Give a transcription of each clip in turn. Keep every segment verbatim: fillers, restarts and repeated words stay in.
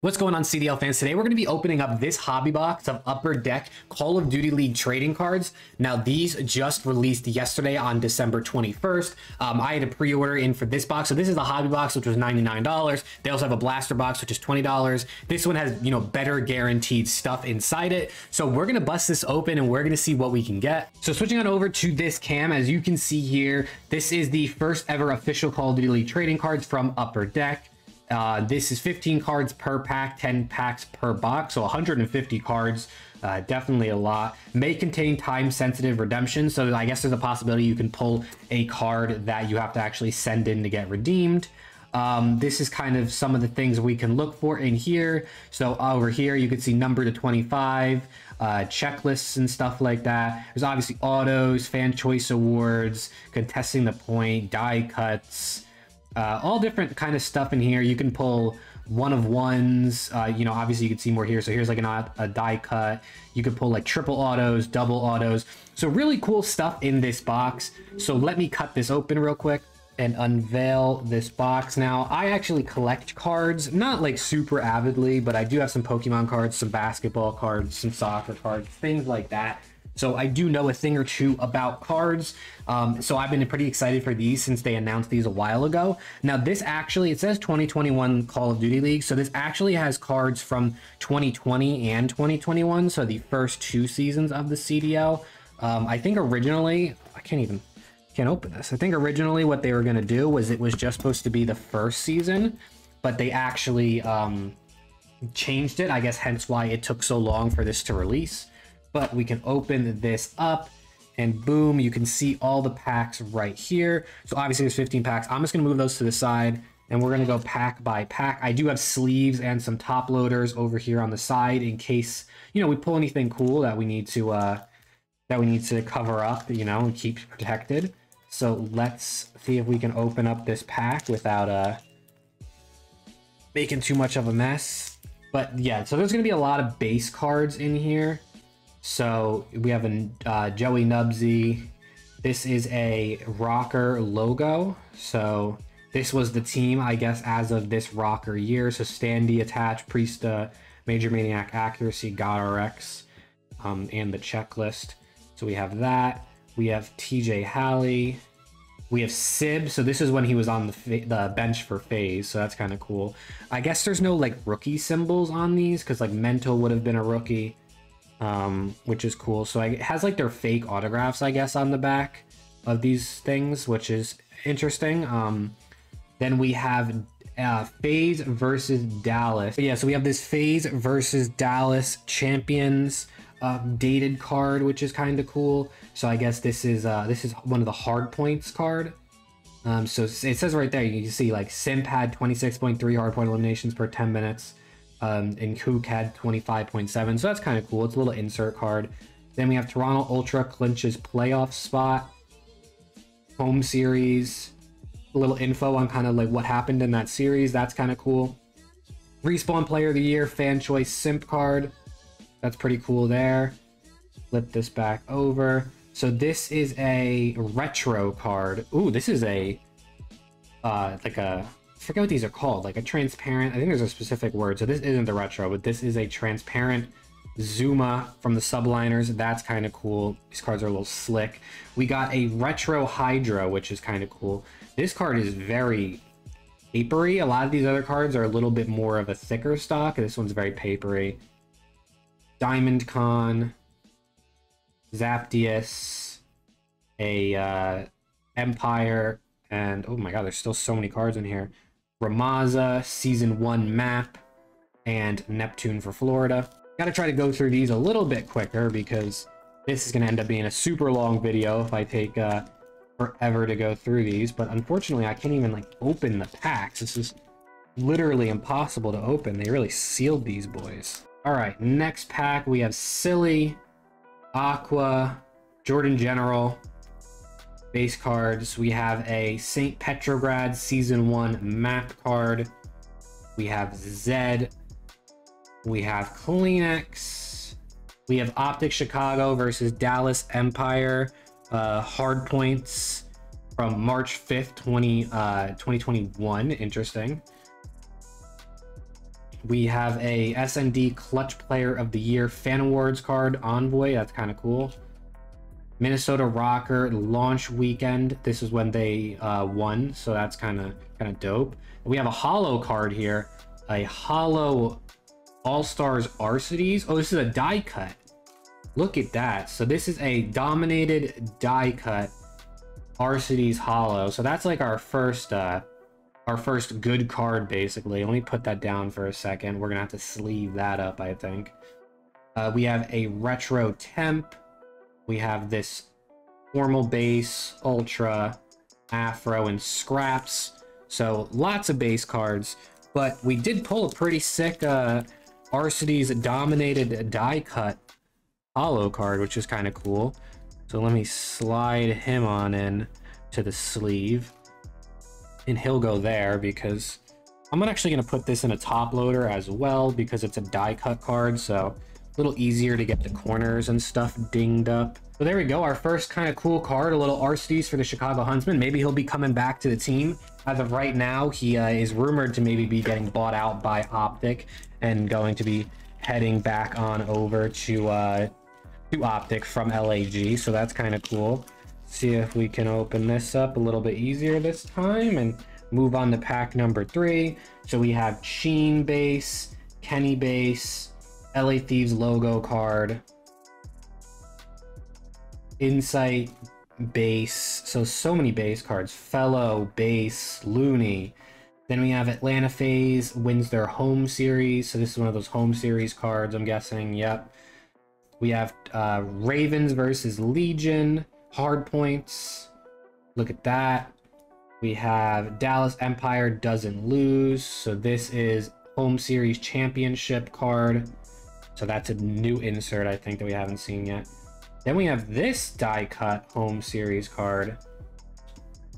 What's going on, C D L fans? Today we're going to be opening up this hobby box of Upper Deck Call of Duty League trading cards. Now, these just released yesterday on December twenty-first. Um, I had a pre-order in for this box. So this is the hobby box, which was ninety-nine dollars. They also have a blaster box, which is twenty dollars. This one has, you know, better guaranteed stuff inside it. So we're going to bust this open and we're going to see what we can get. So switching on over to this cam, as you can see here, this is the first ever official Call of Duty League trading cards from Upper Deck. Uh, this is fifteen cards per pack, ten packs per box, so one hundred fifty cards, uh, definitely a lot. May contain time-sensitive redemption, so I guess there's a possibility you can pull a card that you have to actually send in to get redeemed. Um, this is kind of some of the things we can look for in here. So over here, you can see number to twenty-five, uh, checklists and stuff like that. There's obviously autos, fan choice awards, contesting the point, die cuts, Uh, all different kind of stuff in here. You can pull one of ones, uh, you know, obviously you can see more here. So here's like an, a die cut. You could pull like triple autos, double autos. So really cool stuff in this box. So let me cut this open real quick and unveil this box. Now, I actually collect cards, not like super avidly, but I do have some Pokemon cards, some basketball cards, some soccer cards, things like that. So I do know a thing or two about cards. Um, so I've been pretty excited for these since they announced these a while ago. Now this actually, it says twenty twenty-one Call of Duty League. So this actually has cards from twenty twenty and twenty twenty-one. So the first two seasons of the C D L. Um, I think originally, I can't even, can't open this. I think originally what they were gonna do was it was just supposed to be the first season, but they actually um, changed it. I guess hence why it took so long for this to release. But we can open this up and boom, you can see all the packs right here. So obviously there's fifteen packs. I'm just gonna move those to the side and we're gonna go pack by pack. I do have sleeves and some top loaders over here on the side in case, you know, we pull anything cool that we need to uh, that we need to cover up, you know, and keep protected. So let's see if we can open up this pack without uh, making too much of a mess. But yeah, so there's gonna be a lot of base cards in here. So we have a uh, Joey Nubsy. This is a rocker logo. So this was the team, I guess, as of this rocker year. So Standy, Attached, Priesta, Major Maniac, Accuracy, God R X, um, and the checklist. So we have that. We have T J Halley. We have Sib. So this is when he was on the, the bench for FaZe. So that's kind of cool. I guess there's no like rookie symbols on these because like Mental would have been a rookie. Um, which is cool. So it has like their fake autographs, I guess, on the back of these things, which is interesting. Um, then we have uh, FaZe versus Dallas. But yeah, so we have this FaZe versus Dallas Champions updated card, which is kind of cool. So I guess this is uh, this is one of the hard points card. Um, so it says right there, you can see like Simp had twenty-six point three hard point eliminations per ten minutes. Um, and Kook had twenty-five point seven, so that's kind of cool. It's a little insert card. Then we have Toronto Ultra clinches playoff spot, home series, a little info on kind of like what happened in that series. That's kind of cool. Respawn player of the year, fan choice Simp card. That's pretty cool there. Flip this back over. So this is a retro card. Ooh, this is a uh, like a I forget what these are called, like a transparent, I think there's a specific word. So this isn't the retro, but this is a transparent Zuma from the Subliners. That's kind of cool. These cards are a little slick. We got a retro Hydra, which is kind of cool. This card is very papery. A lot of these other cards are a little bit more of a thicker stock. This one's very papery. Diamond Con, Zapdius, a uh, Empire, and oh my god, there's still so many cards in here. Ramaza, season one map, and Neptune for Florida. Gotta try to go through these a little bit quicker because this is gonna end up being a super long video if I take uh, forever to go through these. But unfortunately, I can't even like open the packs. This is literally impossible to open. They really sealed these boys. All right, next pack we have Silly, Aqua, Jordan General, base cards. We have a Saint Petersburg season one map card. We have Zed. We have Kleenex. We have Optic Chicago versus Dallas Empire. Uh, hard points from March fifth, twenty, uh, twenty twenty-one. Interesting. We have a S N D Clutch Player of the Year Fan Awards card, Envoy. That's kind of cool. Minnesota Rocker launch weekend. This is when they uh, won, so that's kind of kind of dope. We have a holo card here, a holo All Stars Arcitys. Oh, this is a die cut. Look at that. So this is a dominated die cut Arcitys holo. So that's like our first. Uh, Our first good card, basically. Let me put that down for a second. We're gonna have to sleeve that up, I think. Uh, we have a retro temp. We have this formal base, ultra, afro, and scraps. So lots of base cards, but we did pull a pretty sick uh, Arcitys dominated die cut holo card, which is kind of cool. So let me slide him on in to the sleeve. And he'll go there because I'm actually going to put this in a top loader as well because it's a die cut card, so a little easier to get the corners and stuff dinged up. So there we go, our first kind of cool card, a little Arcitys for the Chicago Huntsman. Maybe he'll be coming back to the team. As of right now, he uh, is rumored to maybe be getting bought out by Optic and going to be heading back on over to uh, to Optic from L A G. So that's kind of cool. See if we can open this up a little bit easier this time and move on to pack number three. So we have Sheen base, Kenny base, L A Thieves logo card, Insight base. So, so many base cards. Fellow base, Looney. Then we have Atlanta Phase wins their home series. So this is one of those home series cards, I'm guessing. Yep. We have uh, Ravens versus Legion. Hard points. Look at that. We have Dallas Empire doesn't lose. So this is home series championship card. So that's a new insert, I think, that we haven't seen yet. Then we have this die cut home series card.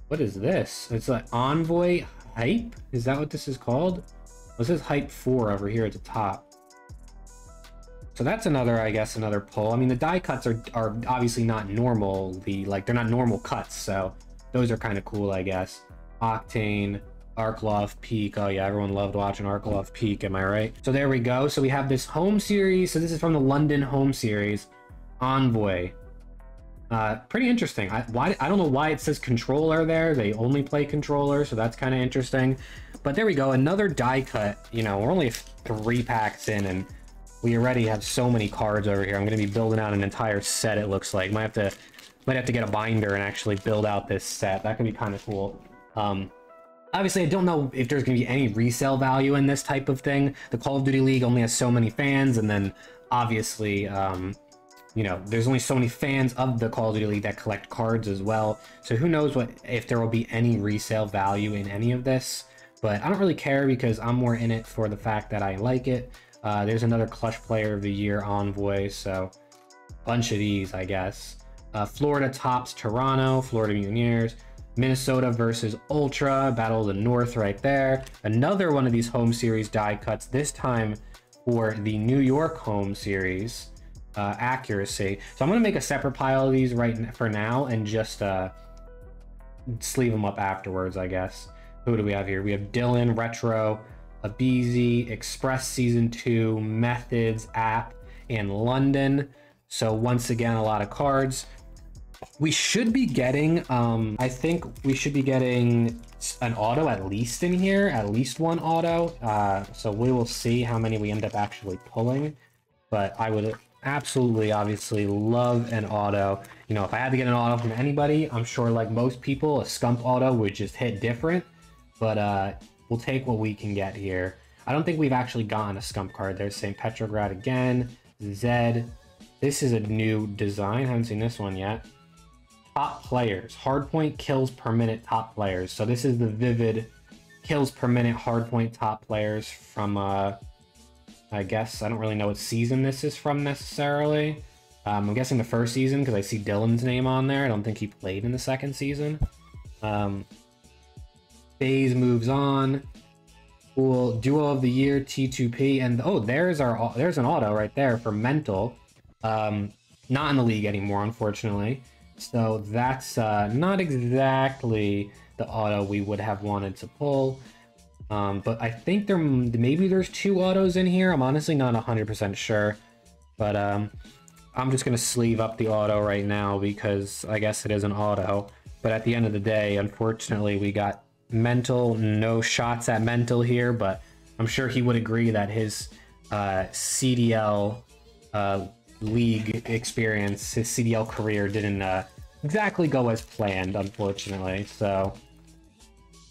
What is this? It's an Envoy hype. Is that what this is called? This is hype four over here at the top. So that's another, I guess, another pull. I mean, the die cuts are, are obviously not normal. The, like, they're not normal cuts, so those are kind of cool, I guess. Octane, Arkloff Peak. Oh, yeah, everyone loved watching Arkloff Peak, am I right? So there we go. So we have this home series. So this is from the London home series. Envoy. Uh, pretty interesting. I, why, I don't know why it says controller there. They only play controller, so that's kind of interesting. But there we go. Another die cut. You know, we're only three packs in, and we already have so many cards over here. I'm going to be building out an entire set, it looks like. Might have to might have to get a binder and actually build out this set. That could be kind of cool. Um, obviously, I don't know if there's going to be any resale value in this type of thing. The Call of Duty League only has so many fans, and then obviously, um, you know, there's only so many fans of the Call of Duty League that collect cards as well. So who knows what if there will be any resale value in any of this. But I don't really care because I'm more in it for the fact that I like it. Uh, there's another Clutch Player of the Year Envoy, so bunch of these, I guess. Uh, Florida tops Toronto, Florida Mutineers, Minnesota versus Ultra, Battle of the North right there. Another one of these home series die cuts, this time for the New York home series uh, accuracy. So I'm going to make a separate pile of these right for now and just uh, sleeve them up afterwards, I guess. Who do we have here? We have Dylan, Retro, aBeZy, Express Season two, Methods, App, and London. So once again, a lot of cards. We should be getting, um, I think we should be getting an auto at least in here, at least one auto. Uh, so we will see how many we end up actually pulling. But I would absolutely, obviously love an auto. You know, if I had to get an auto from anybody, I'm sure like most people, a Scump auto would just hit different. But, uh... we'll take what we can get here. I don't think we've actually gotten a Scump card. There's Saint Petersburg again. Zed. This is a new design. I haven't seen this one yet. Top players. Hardpoint kills per minute top players. So this is the Vivid kills per minute hardpoint top players from, uh, I guess, I don't really know what season this is from necessarily. Um, I'm guessing the first season because I see Dylan's name on there. I don't think he played in the second season. Um... FaZe moves on. Cool. Duo of the year, T two P. And oh, there's our there's an auto right there for Mental. Um, not in the league anymore, unfortunately. So that's uh, not exactly the auto we would have wanted to pull. Um, but I think there maybe there's two autos in here. I'm honestly not one hundred percent sure. But um, I'm just going to sleeve up the auto right now because I guess it is an auto. But at the end of the day, unfortunately, we got Mental. No shots at Mental here, but I'm sure he would agree that his uh, C D L uh, league experience, his C D L career didn't uh, exactly go as planned, unfortunately. So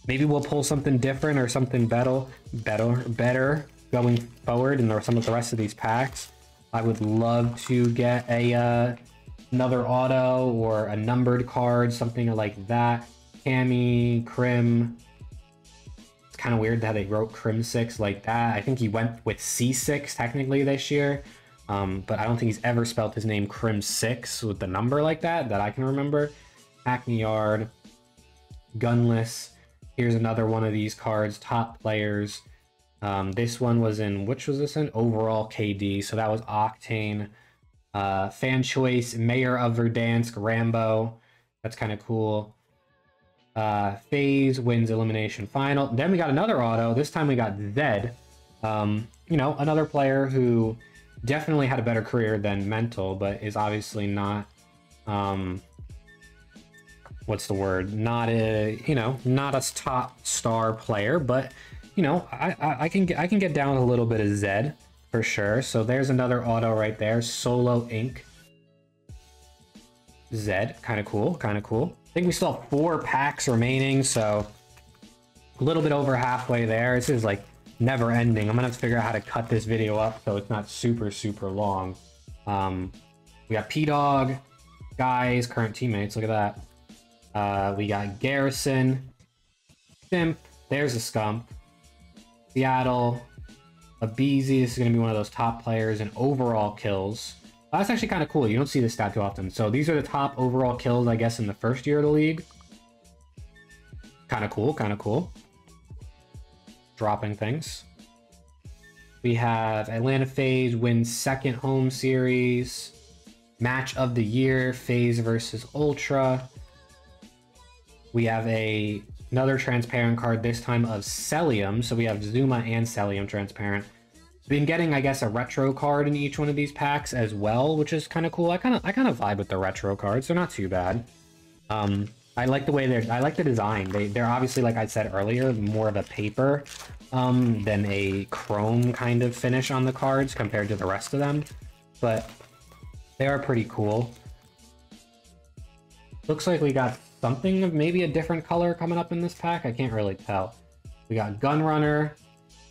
maybe we'll pull something different or something better, better, better going forward in some of the rest of these packs. I would love to get a uh, another auto or a numbered card, something like that. Cammy, Crim. It's kind of weird that they wrote Crimsix like that. I think he went with C six technically this year, um, but I don't think he's ever spelled his name Crimsix with the number like that, that I can remember. Hackney Yard, Gunless. Here's another one of these cards, top players. Um, this one was in, which was this in? Overall K D, so that was Octane. Uh, fan choice, Mayor of Verdansk, Rambo. That's kind of cool. Uh, FaZe wins elimination final. Then we got another auto. This time we got Zed. Um, you know, another player who definitely had a better career than Mental, but is obviously not, um, what's the word? Not a, you know, not a top star player, but you know, I, I, I can get I can get down a little bit of Zed for sure. So there's another auto right there. Solo Incorporated. Zed, kind of cool, kind of cool. I think we still have four packs remaining, so a little bit over halfway there. This is like never ending. I'm gonna have to figure out how to cut this video up so it's not super super long. Um, we got P-Dog, guys, current teammates. Look at that. Uh, we got Garrison, Simp. There's a Scump. Seattle, aBeZy, this is going to be one of those top players in overall kills. That's actually kind of cool. You don't see this stat too often. So these are the top overall kills, I guess, in the first year of the league. Kind of cool, kind of cool. Dropping things. We have Atlanta Phase wins second home series. Match of the year, FaZe versus Ultra. We have a... another transparent card, this time of Cellium. So we have Zuma and Cellium transparent. Been getting, I guess, a retro card in each one of these packs as well, which is kind of cool. I kind of I kind of vibe with the retro cards. They're not too bad. Um, I like the way they're... I like the design. They, they're obviously, like I said earlier, more of a paper um, than a chrome kind of finish on the cards compared to the rest of them. But they are pretty cool. Looks like we got... something of maybe a different color coming up in this pack. I can't really tell. We got Gunrunner,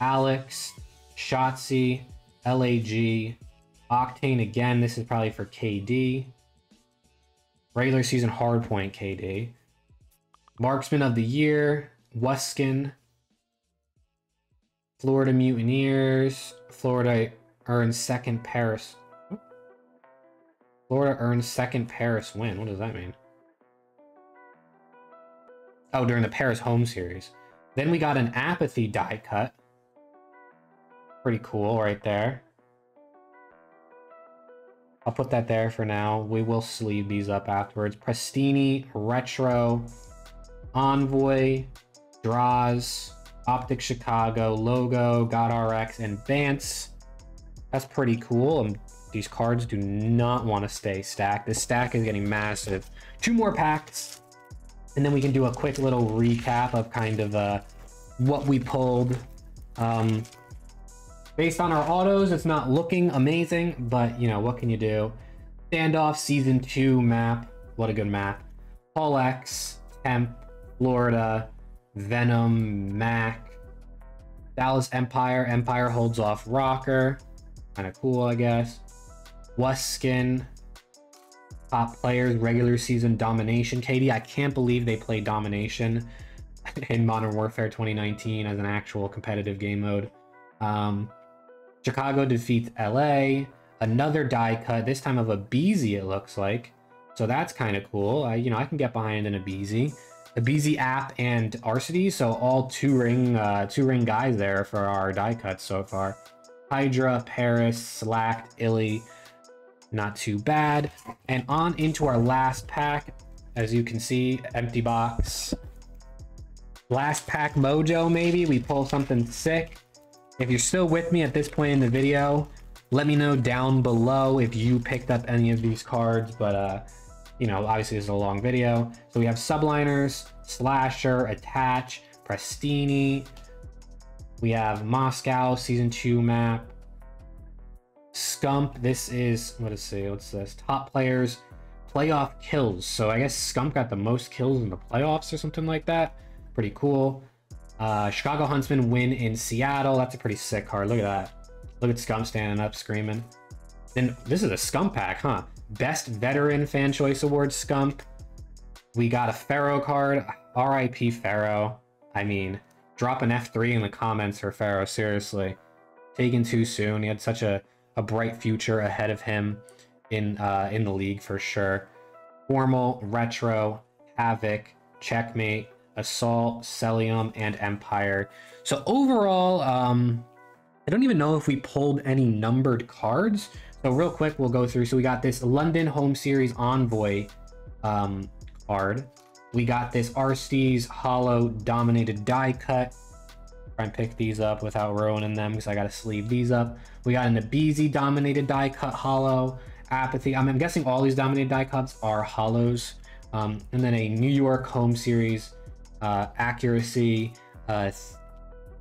Alex, Shotzi, L A G, Octane again. This is probably for K D. Regular season hardpoint K D. Marksman of the year, Wuskin. Florida Mutineers. Florida earns second Paris. Florida earns second Paris win. What does that mean? Oh, during the Paris home series. Then we got an Apathy die cut. Pretty cool right there. I'll put that there for now. We will sleeve these up afterwards. Prestini, Retro, Envoy, Draws, Optic Chicago, Logo, GodRx, and Vance. That's pretty cool. And these cards do not want to stay stacked. This stack is getting massive. Two more packs. And then we can do a quick little recap of kind of uh, what we pulled. Um, based on our autos, it's not looking amazing, but, you know, what can you do? Standoff Season two map. What a good map. Paul X, Temp, Florida, Venom, Mac, Dallas Empire. Empire holds off Rocker. Kind of cool, I guess. Wuskin. Top players, regular season domination. K D, I can't believe they play domination in Modern Warfare twenty nineteen as an actual competitive game mode. Um, Chicago defeats L A. Another die cut, this time of aBeZy, it looks like. So that's kind of cool. I, you know, I can get behind an aBeZy. aBeZy app and Arcitys, so all two-ring uh, two-ring guys there for our die cuts so far. Hydra, Paris, Slacked, Illy. Not too bad. And on into our last pack. As you can see, empty box. last pack mojo, maybe we pull something sick. If you're still with me at this point in the video, let me know down below if you picked up any of these cards. But uh you know, obviously this is a long video, so we have Subliners, Slasher, Attach, Prestini, we have Moscow season two map, Scump. This is, what is it, what's this, top players playoff kills. So I guess Scump got the most kills in the playoffs or something like that. Pretty cool. uh Chicago Huntsman win in Seattle. That's a pretty sick card. Look at that. Look at Scump standing up screaming. Then this is a Scump pack, huh? Best veteran fan choice award Scump. We got a Pharaoh card. R I P Pharaoh. I mean, drop an F three in the comments for Pharaoh, seriously. Taken too soon. He had such a a bright future ahead of him in uh in the league for sure. Formal, Retro, Havoc, Checkmate, Assault, Cellium, and Empire. So overall, um I don't even know if we pulled any numbered cards, so real quick we'll go through. So we got this London home series Envoy um card. We got this Arcitys hollow dominated die cut. Try and pick these up without ruining them because I gotta sleeve these up. We got an aBeZy dominated die cut hollow. Apathy. I mean, I'm guessing all these dominated die cuts are hollows. Um, and then a New York home series, uh, accuracy, uh,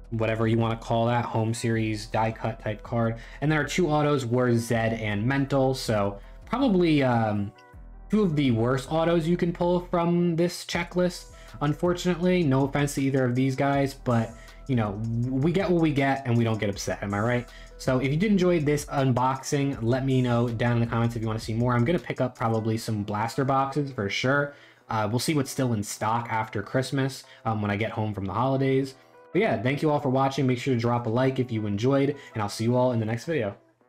whatever you want to call that, home series die cut type card. And then our two autos were Zed and Mental. So probably um, two of the worst autos you can pull from this checklist. Unfortunately, no offense to either of these guys, but you know, we get what we get and we don't get upset. Am I right? So if you did enjoy this unboxing, let me know down in the comments if you want to see more. I'm going to pick up probably some blaster boxes for sure. Uh, we'll see what's still in stock after Christmas um, when I get home from the holidays. But yeah, thank you all for watching. Make sure to drop a like if you enjoyed, and I'll see you all in the next video.